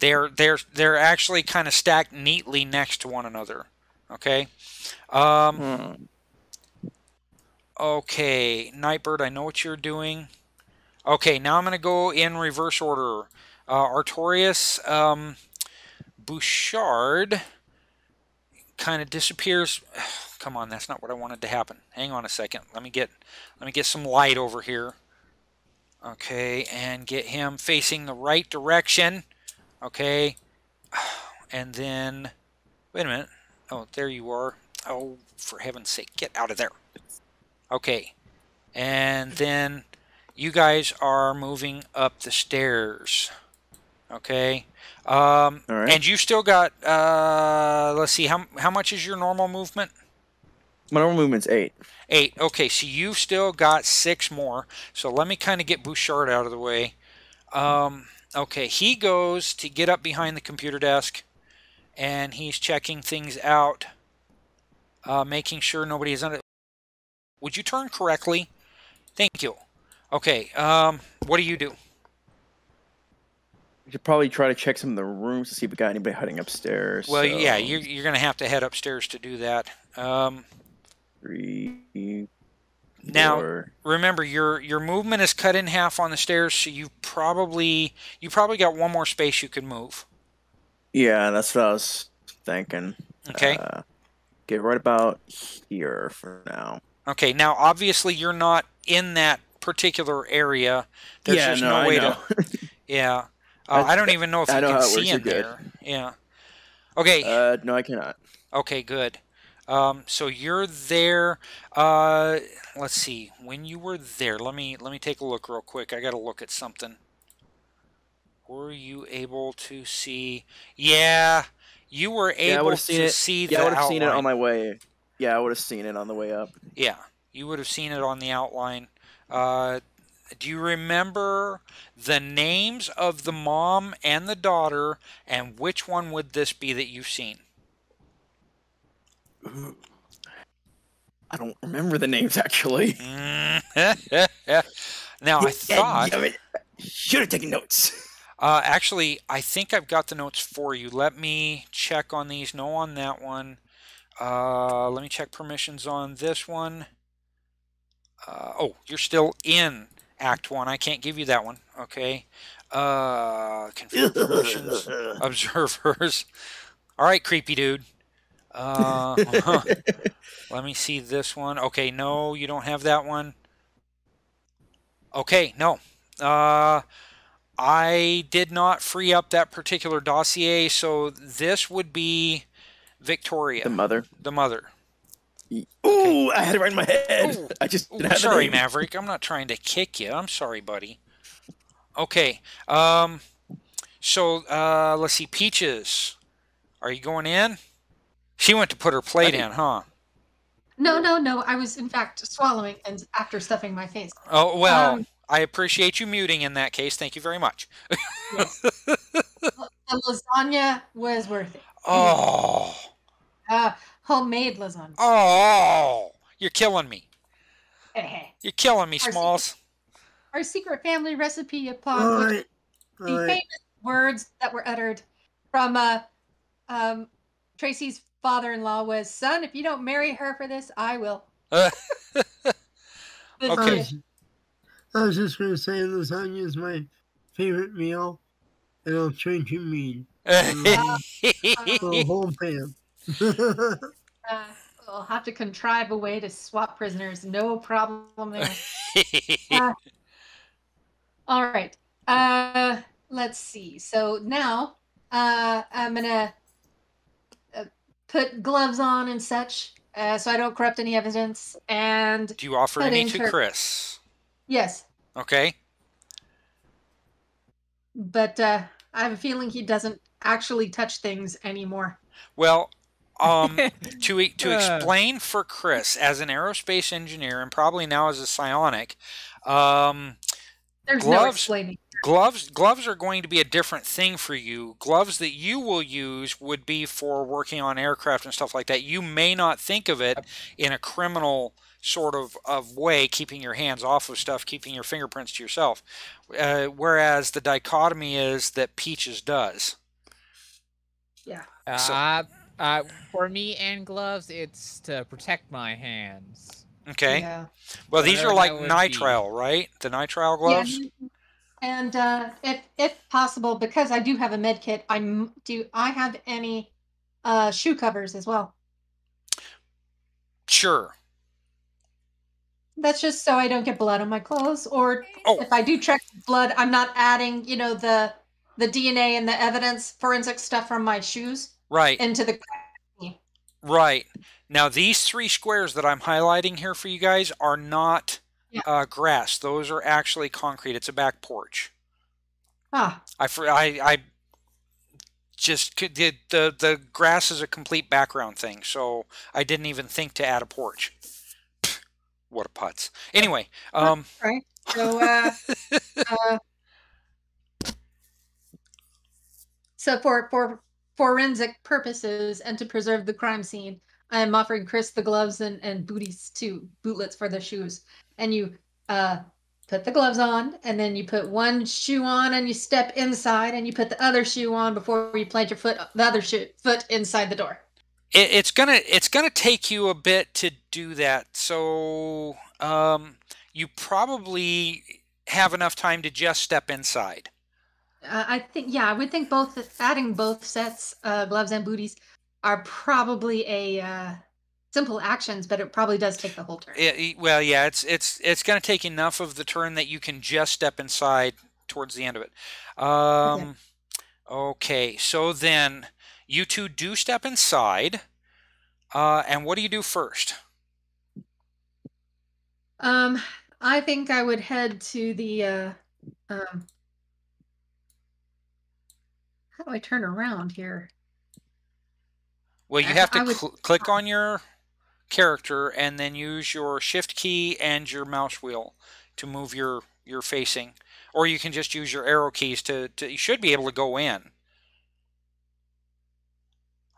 they're they're they're actually kind of stacked neatly next to one another. Okay. Um, hmm. Okay, Nightbird, I know what you're doing. Okay, now I'm going to go in reverse order. Uh, Artorias, um, Bouchard, kind of disappears. Come on, that's not what I wanted to happen. Hang on a second. Let me get let me get some light over here. Okay, and get him facing the right direction. Okay. And then wait a minute. Oh, there you are. Oh, for heaven's sake, get out of there. Okay. And then you guys are moving up the stairs. Okay. Um, All right. And you still got, uh, let's see, how, how much is your normal movement? My normal movement's eight. Eight. Okay, so you've still got six more. So let me kind of get Bouchard out of the way. Um, okay, he goes to get up behind the computer desk, and he's checking things out, uh, making sure nobody is under... Would you turn correctly? Thank you. Okay, um, what do you do? You should probably try to check some of the rooms to see if we got anybody heading upstairs. Well, so. yeah, you're, you're going to have to head upstairs to do that. Um, Three. Four. Now, remember, your your movement is cut in half on the stairs, so you probably you probably got one more space you can move. Yeah, that's what I was thinking. Okay. Uh, get right about here for now. Okay. Now, obviously, you're not in that particular area. There's yeah, just no, no way to. Yeah. Uh, I don't even know if I you know can see in there. Yeah. Okay. Uh, no, I cannot. Okay, good. Um, so you're there. Uh, let's see. When you were there, let me let me take a look real quick. I got to look at something. Were you able to see? Yeah, you were able yeah, to it. see yeah, the outline. Yeah, I would have outline. seen it on my way. Yeah, I would have seen it on the way up. Yeah, you would have seen it on the outline. Uh, Do you remember the names of the mom and the daughter, and which one would this be that you've seen? I don't remember the names, actually. Now, I thought... Yeah, should have taken notes. Uh, actually, I think I've got the notes for you. Let me check on these. No on that one. Uh, let me check permissions on this one. Uh, oh, you're still in... Act one. I can't give you that one. Okay. Uh, confirm permissions. Observers. All right, creepy dude. Uh, let me see this one. Okay, no, you don't have that one. Okay, no. Uh, I did not free up that particular dossier, so this would be Victoria. The mother. The mother. Ooh, okay. I had it right in my head. Ooh. I just Ooh, sorry, Maverick. I'm not trying to kick you. I'm sorry, buddy. Okay. Um. So uh, let's see. Peaches, are you going in? She went to put her plate in, huh? No, no, no. I was in fact swallowing and after stuffing my face. Oh well. Um, I appreciate you muting in that case. Thank you very much. Yes. The lasagna was worth it. Oh. Uh, Homemade lasagna. Oh, you're killing me. You're killing me, Smalls. Our secret, our secret family recipe upon right, the right. famous words that were uttered from uh, um, Tracy's father-in-law was, "Son, if you don't marry her for this, I will." Uh, okay. I was, I was just going to say lasagna is my favorite meal, and I'll change you mean. Uh, the whole fam. Uh, we'll have to contrive a way to swap prisoners. No problem there. Uh, all right. Uh, let's see. So now uh, I'm going to uh, put gloves on and such uh, so I don't corrupt any evidence. And do you offer any to Chris? Yes. Okay. But uh, I have a feeling he doesn't actually touch things anymore. Well... um, to to explain for Chris, as an aerospace engineer and probably now as a psionic, um, There's gloves, no explaining. gloves gloves are going to be a different thing for you. Gloves that you will use would be for working on aircraft and stuff like that. You may not think of it in a criminal sort of, of way, keeping your hands off of stuff, keeping your fingerprints to yourself, uh, whereas the dichotomy is that Peaches does. Yeah. So, uh, Uh, for me and gloves, it's to protect my hands. Okay. Yeah. Well, these Whatever are like nitrile, be. right? The nitrile gloves? Yeah. And uh, if, if possible, because I do have a med kit, I'm, do I have any uh, shoe covers as well? Sure. That's just so I don't get blood on my clothes. Or oh. if I do check blood, I'm not adding, you know, the the D N A and the evidence, forensic stuff from my shoes. Right. Into the... Right. Now, these three squares that I'm highlighting here for you guys are not yeah. uh, grass. Those are actually concrete. It's a back porch. Ah. I, I, I just did... The, the grass is a complete background thing, so I didn't even think to add a porch. What a putz. Anyway. Um, All right. So, uh, uh, so for, for forensic purposes and to preserve the crime scene, I am offering Chris the gloves and, and booties too, bootlets for the shoes. And you uh, put the gloves on, and then you put one shoe on and you step inside, and you put the other shoe on before you plant your foot, the other shoe, foot inside the door. It's gonna it's gonna take you a bit to do that, so um, you probably have enough time to just step inside. Uh, I think, yeah, I would think both adding both sets, uh, gloves and booties, are probably a uh, simple actions, but it probably does take the whole turn. It, well, yeah, it's it's it's gonna take enough of the turn that you can just step inside towards the end of it. Um, okay. okay, so then. You two do step inside, uh, and what do you do first? Um, I think I would head to the, uh, um, how do I turn around here? Well, you have to would... cl- click on your character and then use your shift key and your mouse wheel to move your, your facing. Or you can just use your arrow keys to, to you should be able to go in.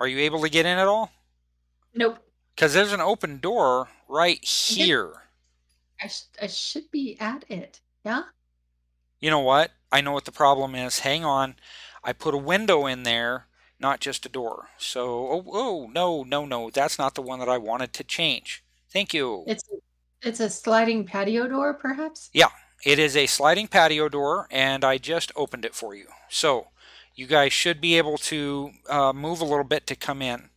Are you able to get in at all? Nope. Because there's an open door right here. I, sh I should be at it. Yeah? You know what? I know what the problem is. Hang on. I put a window in there, not just a door. So, oh, oh no, no, no. That's not the one that I wanted to change. Thank you. It's, it's a sliding patio door, perhaps? Yeah. It is a sliding patio door, and I just opened it for you. So... You guys should be able to uh, move a little bit to come in.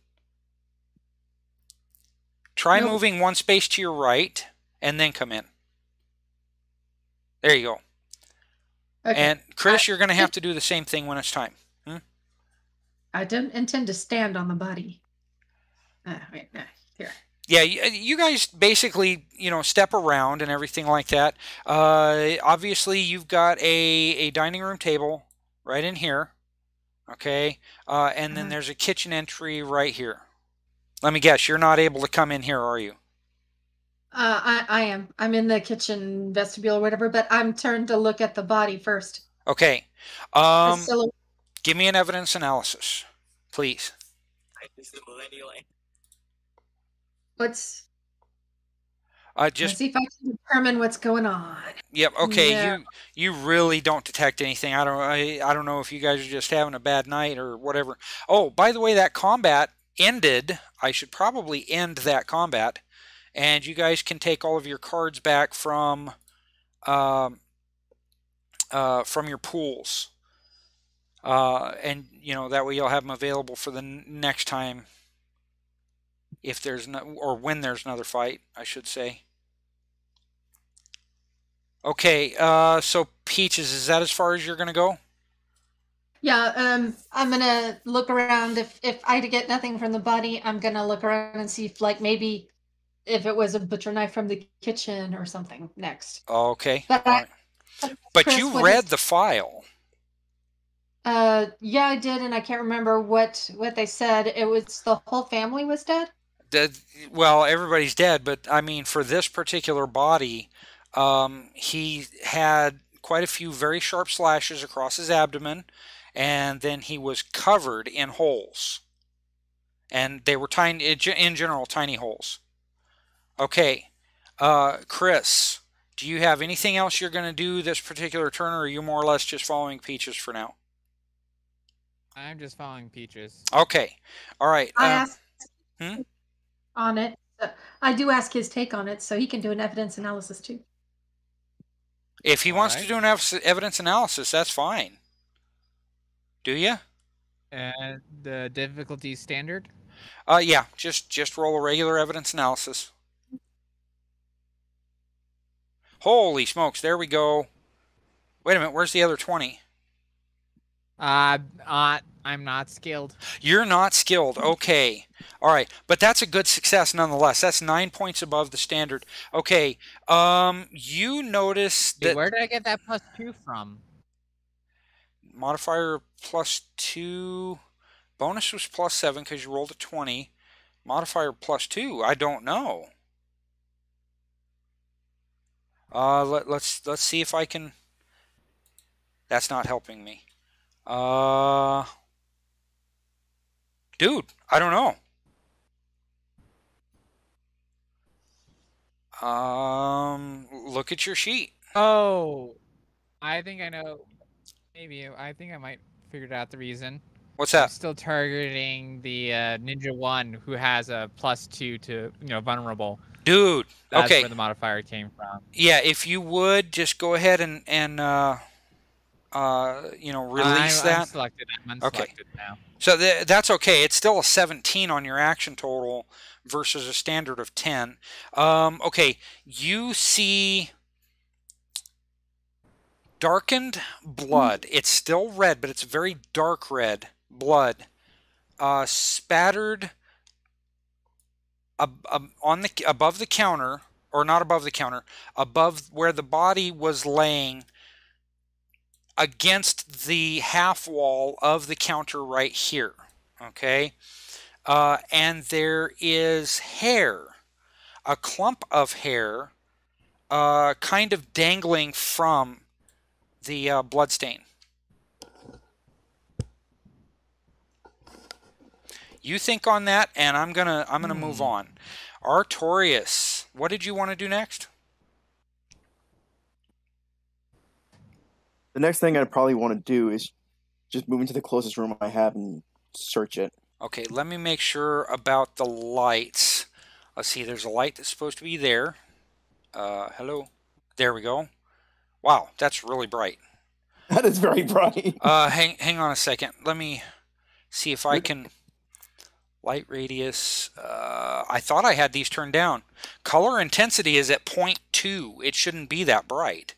Try nope. moving one space to your right and then come in. There you go. Okay. And Chris, I, you're going to have to do the same thing when it's time. Hmm? I don't intend to stand on the body. Uh, wait, uh, here. Yeah, you, you guys basically, you know, step around and everything like that. Uh, obviously, you've got a, a dining room table right in here. Okay, uh, and then there's a kitchen entry right here. Let me guess, you're not able to come in here, are you? Uh, I, I am. I'm in the kitchen vestibule or whatever, but I'm turned to look at the body first. Okay. Um, give me an evidence analysis, please. What's... Uh, just, Let's see if I can determine what's going on. Yep. Okay. Yeah. You you really don't detect anything. I don't. I, I don't know if you guys are just having a bad night or whatever. Oh, by the way, that combat ended. I should probably end that combat, and you guys can take all of your cards back from, um, uh, from your pools, uh, and you know that way you'll have them available for the next time. If there's no, or when there's another fight, I should say. Okay, uh, so Peaches, is that as far as you're gonna go? Yeah, um, I'm gonna look around. If if I get nothing from the body, I'm gonna look around and see if, like, maybe if it was a butcher knife from the kitchen or something next. Okay. But, I, right. but Chris, you read the file. Uh, yeah, I did, and I can't remember what what they said. It was the whole family was dead. Well, everybody's dead, but I mean, for this particular body, um, he had quite a few very sharp slashes across his abdomen, and then he was covered in holes, and they were tiny, in general, tiny holes. Okay, uh, Chris, do you have anything else you're going to do this particular turn, or are you more or less just following Peaches for now? I'm just following Peaches. Okay, all right. I um, asked. Hmm? On it. I do ask his take on it, so he can do an evidence analysis too. If he All wants right. to do an evidence analysis, that's fine. Do you? Uh, the difficulty standard? Uh, yeah, just just roll a regular evidence analysis. Holy smokes, there we go. Wait a minute, where's the other twenty? Uh, uh, I'm not skilled. You're not skilled, okay. All right, but that's a good success nonetheless. That's nine points above the standard. Okay, um, you notice that... Wait, where did I get that plus two from? Modifier plus two... Bonus was plus seven because you rolled a twenty. Modifier plus two, I don't know. Uh, let, let's let's see if I can. That's not helping me. Uh, dude, I don't know. Um, look at your sheet. Oh, I think I know. Maybe I think I might figured out the reason. What's that? I'm still targeting the uh, Ninja One, who has a plus two to you know vulnerable. Dude, that's okay. Where the modifier came from. Yeah, if you would just go ahead and and uh, uh, you know release I'm, that. I'm selected. I'm unselected okay. now. So th that's okay. It's still a seventeen on your action total versus a standard of ten. Um, okay, you see darkened blood. It's still red, but it's very dark red blood, uh, spattered. On the above the counter, or not above the counter, above where the body was laying, against the half wall of the counter right here. Okay, uh, and there is hair, a clump of hair, uh, kind of dangling from the uh, bloodstain. You think on that, and I'm gonna I'm gonna mm. move on. Artorias, what did you want to do next? The next thing I probably want to do is just move into the closest room I have and search it. Okay, let me make sure about the lights. Let's see, there's a light that's supposed to be there. Uh, hello. There we go. Wow, that's really bright. That is very bright. uh, hang hang on a second. Let me see if I can. Light radius, uh, I thought I had these turned down. Color intensity is at zero point two. It shouldn't be that bright.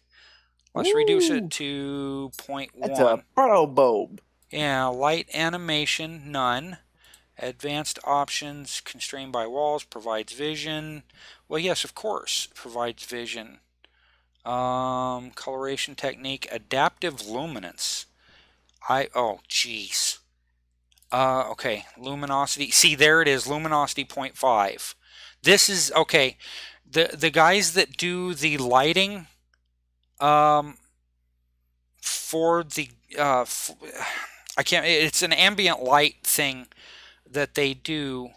Let's Ooh, reduce it to zero point one. That's a protobob. Yeah, light animation, none. Advanced options, constrained by walls, provides vision. Well, yes, of course, provides vision. Um, coloration technique, adaptive luminance. I, oh, geez. Uh, okay, luminosity. See, there it is, luminosity zero point five. This is, okay, the, the guys that do the lighting um, for the, uh, f I can't, it's an ambient light thing that they do.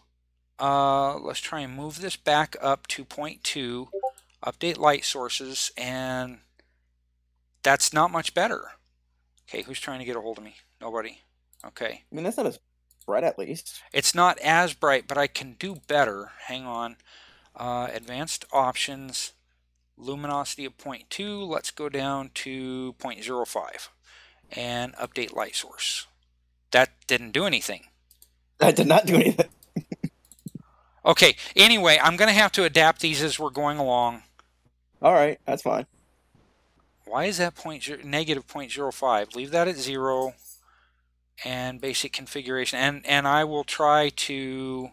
Uh, let's try and move this back up to zero point two, update light sources, and that's not much better. Okay, who's trying to get a hold of me? Nobody. Okay. I mean, that's not as bright, at least. It's not as bright, but I can do better. Hang on. Uh, advanced options. Luminosity of zero point two. Let's go down to zero point zero five. And update light source. That didn't do anything. That did not do anything. Okay. Anyway, I'm going to have to adapt these as we're going along. All right. That's fine. Why is that point zero, negative zero point zero five? Leave that at zero. And basic configuration, and and I will try to.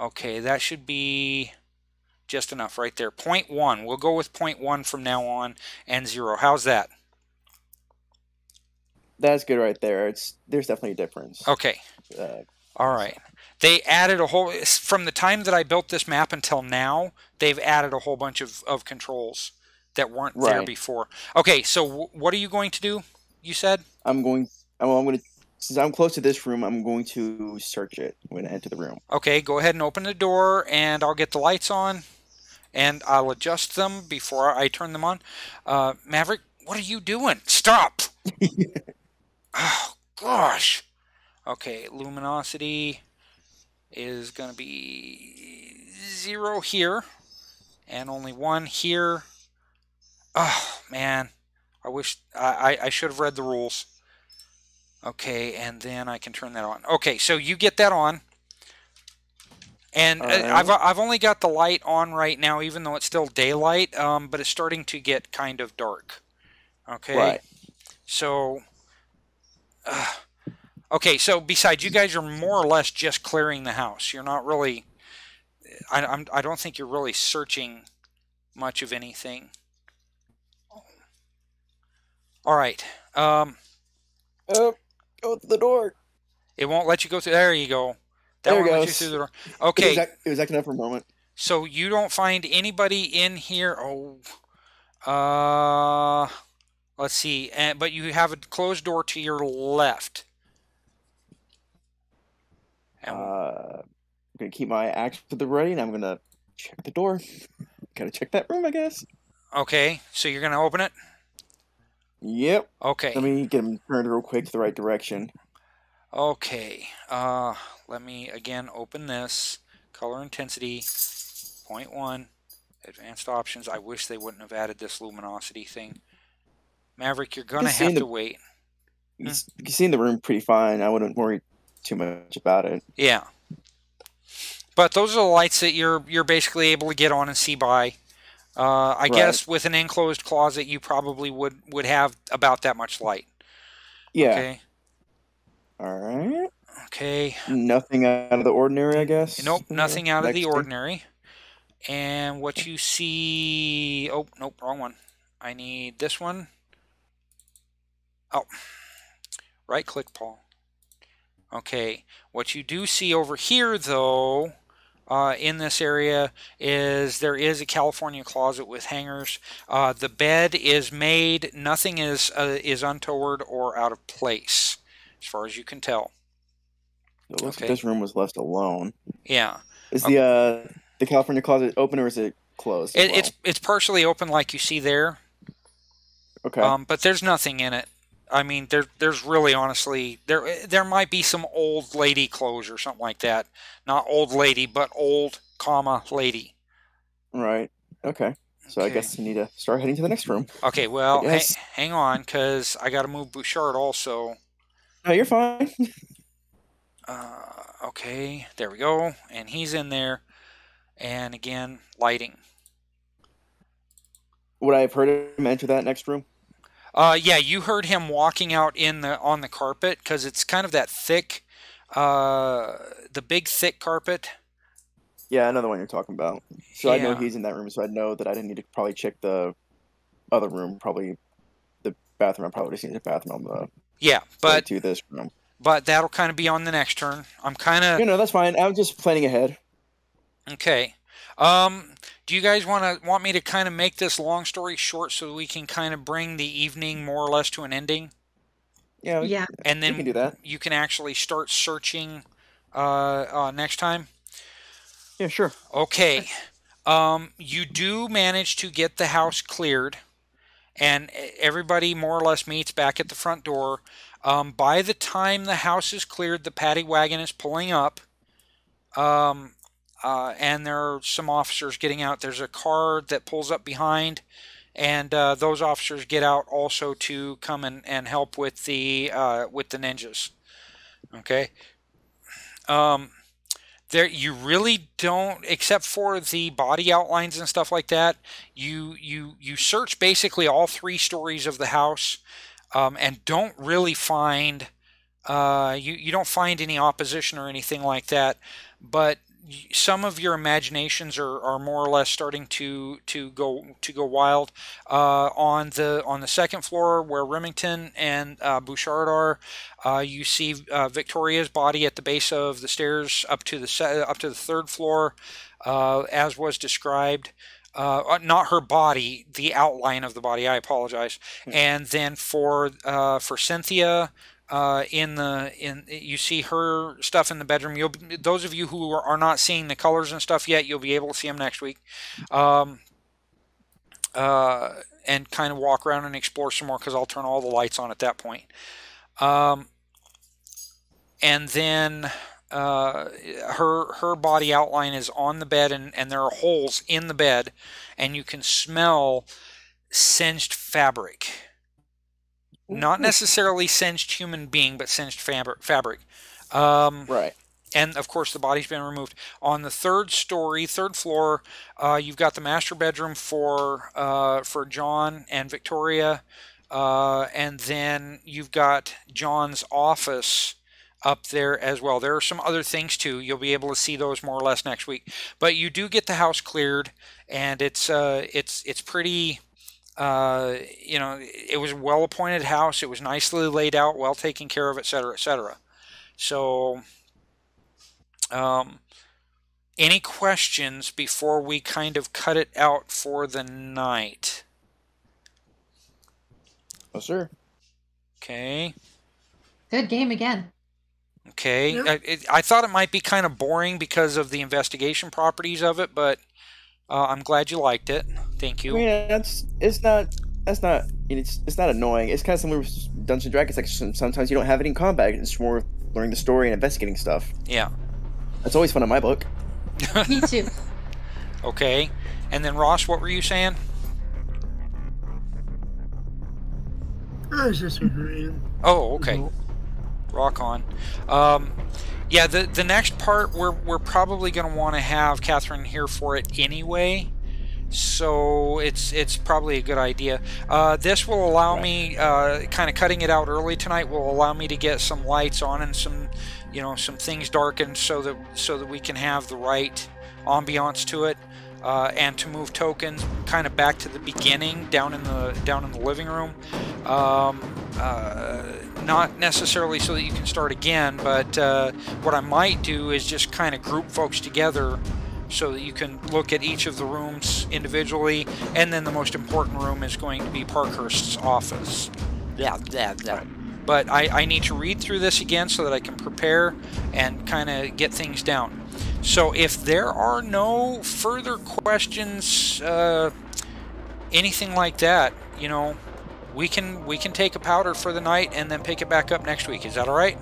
Okay, that should be just enough right there. Point one, we'll go with point one from now on, and zero. How's that? That's good right there. It's there's definitely a difference. Okay. Uh, all right, they added a whole, from the time that I built this map until now, they've added a whole bunch of of controls that weren't right. there before. Okay, so w what are you going to do? You said I'm going. Well, I'm going to. Since I'm close to this room, I'm going to search it. I'm going to enter the room. Okay, go ahead and open the door, and I'll get the lights on, and I'll adjust them before I turn them on. Uh, Maverick, what are you doing? Stop! Oh gosh. Okay, luminosity is going to be zero here, and only one here. Oh man. I wish I, I should have read the rules. Okay, and then I can turn that on. Okay, so you get that on. And right. I've, I've only got the light on right now, even though it's still daylight, um, but it's starting to get kind of dark. Okay? Right. So, uh, okay, so besides, you guys are more or less just clearing the house. You're not really, I, I'm, I don't think you're really searching much of anything. All right. Um, oh, go through the door. It won't let you go through. There you go. That there it goes. You through the door. Okay. It was, it was acting up for a moment. So you don't find anybody in here. Oh, uh, let's see. And, but you have a closed door to your left. And, uh, I'm gonna keep my axe to the ready, and I'm gonna check the door. Gotta check that room, I guess. Okay. So you're gonna open it. Yep. Okay. Let me get him turned real quick the right direction. Okay. Uh, let me again open this. Color intensity, zero point one. Advanced options. I wish they wouldn't have added this luminosity thing. Maverick, you're gonna have to wait. You've seen the room pretty fine. I wouldn't worry too much about it. Yeah. But those are the lights that you're you're basically able to get on and see by. Uh, I right. guess with an enclosed closet, you probably would, would have about that much light. Yeah. Okay. All right. Okay. Nothing out of the ordinary, I guess? Nope, nothing out Next of the ordinary. Thing. And what you see... Oh, nope, wrong one. I need this one. Oh. Right-click, Paul. Okay. What you do see over here, though... Uh, in this area is there is a California closet with hangers. Uh, the bed is made. Nothing is uh, is untoward or out of place, as far as you can tell. It looks okay. like this room was left alone. Yeah. Is okay. the uh, the California closet open or is it closed? It, well? It's it's partially open, like you see there. Okay. Um, but there's nothing in it. I mean, there, there's really honestly, there there might be some old lady clothes or something like that. Not old lady, but old, comma, lady. Right. Okay. So okay. I guess you need to start heading to the next room. Okay, well, ha hang on, because I got to move Bouchard also. No, you're fine. uh, okay, there we go. And he's in there. And again, lighting. Would I have heard him enter that next room? Uh, yeah, you heard him walking out in the on the carpet because it's kind of that thick, uh, the big thick carpet. Yeah, another one you're talking about. So yeah. I know he's in that room, so I know that I didn't need to probably check the other room, probably the bathroom. I probably seen the bathroom. Uh, yeah, but to this room. But that'll kind of be on the next turn. I'm kind of. You know, that's fine. I'm just planning ahead. Okay. Um, do you guys want to want me to kind of make this long story short so we can kind of bring the evening more or less to an ending? Yeah. Yeah. And then we can do that. You can actually start searching uh, uh, next time. Yeah, sure. Okay. Um, you do manage to get the house cleared, and everybody more or less meets back at the front door. Um, by the time the house is cleared, the paddy wagon is pulling up. Um. Uh, and there are some officers getting out. There's a car that pulls up behind, and uh, those officers get out also to come and, and help with the uh, with the ninjas. Okay. Um, there you really don't, except for the body outlines and stuff like that. You you you search basically all three stories of the house, um, and don't really find uh, you you don't find any opposition or anything like that, but some of your imaginations are, are more or less starting to to go to go wild uh, on the on the second floor where Remington and uh, Bouchard are. Uh, you see uh, Victoria's body at the base of the stairs up to the se up to the third floor, uh, as was described. Uh, not her body, the outline of the body. I apologize. Mm-hmm. And then for uh, for Cynthia. Uh, in the in you see her stuff in the bedroom. You'll those of you who are not seeing the colors and stuff yet, you'll be able to see them next week, um, uh, and kind of walk around and explore some more because I'll turn all the lights on at that point. Um, and then uh, her her body outline is on the bed, and and there are holes in the bed, and you can smell singed fabric. Not necessarily singed human being, but singed fabric. fabric. Um, right. And, of course, the body's been removed. On the third story, third floor, uh, you've got the master bedroom for uh, for John and Victoria. Uh, and then you've got John's office up there as well. There are some other things, too. You'll be able to see those more or less next week. But you do get the house cleared, and it's uh, it's it's pretty... Uh, you know, it was a well-appointed house. It was nicely laid out, well taken care of, et cetera, et cetera. So, um, any questions before we kind of cut it out for the night? Oh, sure. Okay. Good game again. Okay. Yep. I, it, I thought it might be kind of boring because of the investigation properties of it, but... Uh, I'm glad you liked it. Thank you. I mean, that's it's not that's not it's it's not annoying. It's kind of similar with Dungeons and Dragons. Like sometimes you don't have it in combat. It's more learning the story and investigating stuff. Yeah, that's always fun in my book. Me too. Okay, and then Ross, what were you saying? I was just agreeing. Oh, okay. No. Rock on. Um, Yeah, the, the next part, we're, we're probably going to want to have Catherine here for it anyway, so it's it's probably a good idea. Uh, this will allow me, uh, kind of cutting it out early tonight, will allow me to get some lights on and some, you know, some things darkened so that, so that we can have the right ambiance to it, uh, and to move tokens kind of back to the beginning, down in the, down in the living room. Um, uh, Not necessarily so that you can start again, but uh, what I might do is just kind of group folks together so that you can look at each of the rooms individually, and then the most important room is going to be Parkhurst's office. Yeah, yeah, yeah. But I, I need to read through this again so that I can prepare and kind of get things down. So if there are no further questions, uh, anything like that, you know, We can we can take a powder for the night and then pick it back up next week. Is that all right?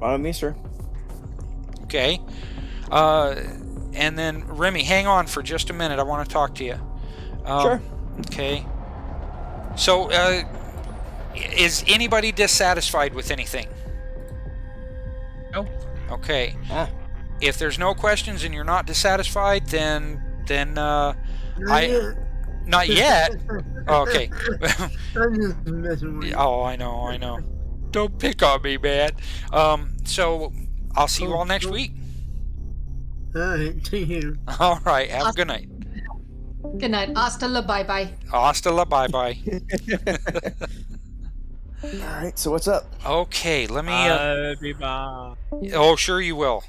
Follow me, sir. Okay. Uh, and then Remy, hang on for just a minute. I want to talk to you. Um, sure. Okay. So, uh, is anybody dissatisfied with anything? No. Okay. Ah. If there's no questions and you're not dissatisfied, then then uh, I. Here. Not yet. Oh, okay. Oh, I know, I know. Don't pick on me, man. Um, so I'll see you all next week. All right. See you. All right. Have a good night. Good night. Hasta la bye bye. Hasta la bye bye. All right. So what's up? Okay. Let me. Uh... Oh, sure you will.